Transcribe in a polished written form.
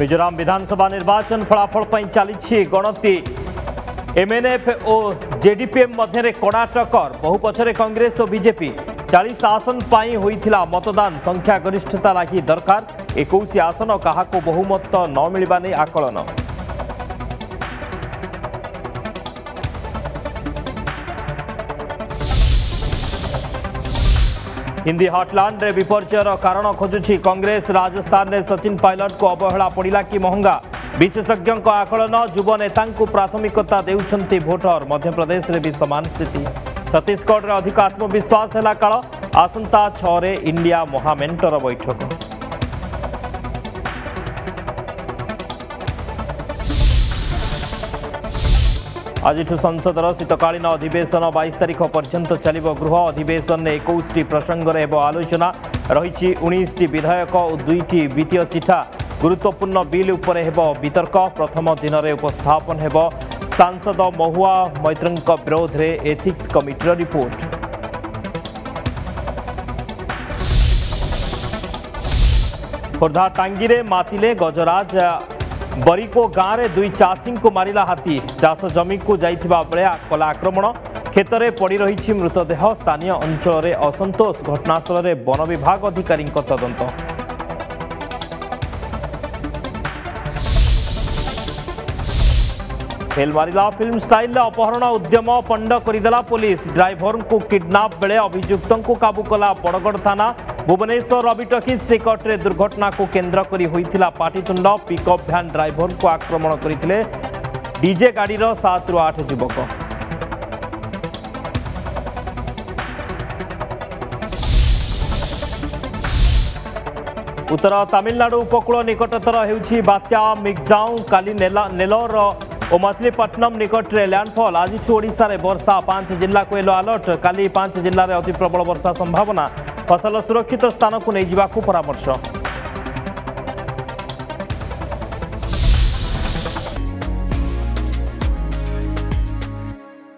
मिजोराम विधानसभा निर्वाचन फलाफल पर चली गणति एमएनएफ और जेडीपीएम मध्य कड़ा टक्कर बहु पछरे कांग्रेस और बीजेपी 40 आसन पर होता मतदान संख्या गरिष्ठता लगी दरकार 21 आसन क्या बहुमत न मिलने आकलन हिंदी हटलैंड रे विपर्जयर कारण खोजुछि कांग्रेस राजस्थान में सचिन पायलट को अवहेला पड़ा कि महंगा विशेषज्ञों आकलन युवा नेता प्राथमिकता देउछंती भोटर मध्यप्रदेश में भी समान स्थिति छत्तीसगढ़ में अधिक आत्मविश्वास है काल आसंता 6 रे इंडिया महामेंटर बैठक आजठू संसदर शीतकालीन अधिवेशन 22 तारिख पर्यंत चलिब गृह अधिवेशन 21 प्रसंग रे आलोचना रही 19 विधायक और 2 वित्तीय चिठा गुरुत्वपूर्ण बिल उपरे वितर्क प्रथम दिन में उपस्थापन हेबो सांसद महुआ मैत्रंक विरोध रे एथिक्स कमिटीर रिपोर्ट खोर्धा टांगी रे मातिले गजराज बरीको गाँव में 2 चाषी को मारिला हाथी चाष जमी को जाइथिबा बेले कला आक्रमण खेतर में पड़ी रही मृतदेह स्थानीय अंचल में असंतोष घटनास्थल में वन विभाग अधिकारी तदंत फेल मारिला फिल्म स्टाइल अपहरण उद्यम पंड करदेला पुलिस ड्राइवर को किडनाप बेले अभियुक्त को काबू कला बड़गड़ थाना भुवनेश्वर रविटकिस निकटरे दुर्घटना को केन्द्र करी होइथिला पाटीतुंड पिकअप भ्यान ड्राइवर को आक्रमण करते डीजे गाड़ी 7 ରୁ 8 युवक उत्तर तमिलनाडु उपकूल निकटतर होउछि बात्या मिगजाऊ काली नेलोर और मछलीपट्टनम निकटरे लैंडफॉल आजिठू ओडिशा रे वर्षा 5 जिला को येलो अलर्ट काली 5 जिले में अति प्रबल वर्षा संभावना फसल सुरक्षित स्थान को नहीं जावाक परामर्श।